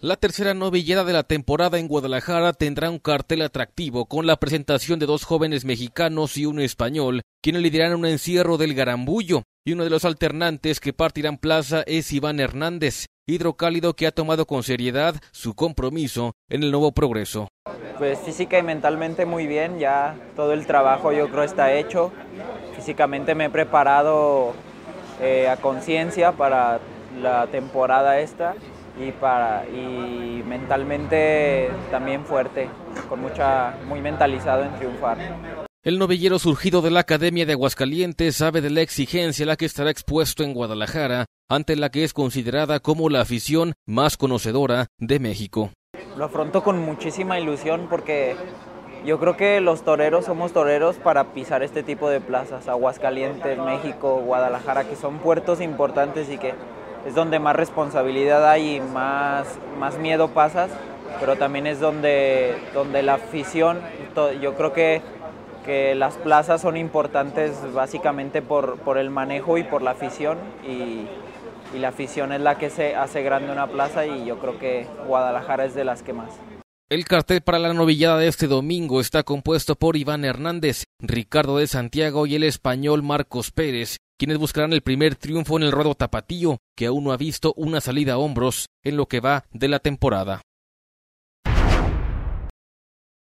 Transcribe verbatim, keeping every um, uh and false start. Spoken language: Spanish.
La tercera novillada de la temporada en Guadalajara tendrá un cartel atractivo con la presentación de dos jóvenes mexicanos y uno español, quienes liderarán un encierro del Garambullo, y uno de los alternantes que partirán plaza es Iván Hernández, hidrocálido que ha tomado con seriedad su compromiso en el nuevo progreso. Pues física y mentalmente muy bien, ya todo el trabajo yo creo está hecho, físicamente me he preparado eh, a conciencia para la temporada esta. Y, para, y mentalmente también fuerte, con mucha, muy mentalizado en triunfar. El novillero surgido de la Academia de Aguascalientes sabe de la exigencia a la que estará expuesto en Guadalajara, ante la que es considerada como la afición más conocedora de México. Lo afronto con muchísima ilusión porque yo creo que los toreros somos toreros para pisar este tipo de plazas, Aguascalientes, México, Guadalajara, que son puertos importantes y que es donde más responsabilidad hay y más, más miedo pasas, pero también es donde, donde la afición, yo creo que, que las plazas son importantes básicamente por, por el manejo y por la afición, y, y la afición es la que se hace grande una plaza, y yo creo que Guadalajara es de las que más. El cartel para la novillada de este domingo está compuesto por Iván Hernández, Ricardo de Santiago y el español Marcos Pérez, quienes buscarán el primer triunfo en el ruedo tapatío, que aún no ha visto una salida a hombros en lo que va de la temporada.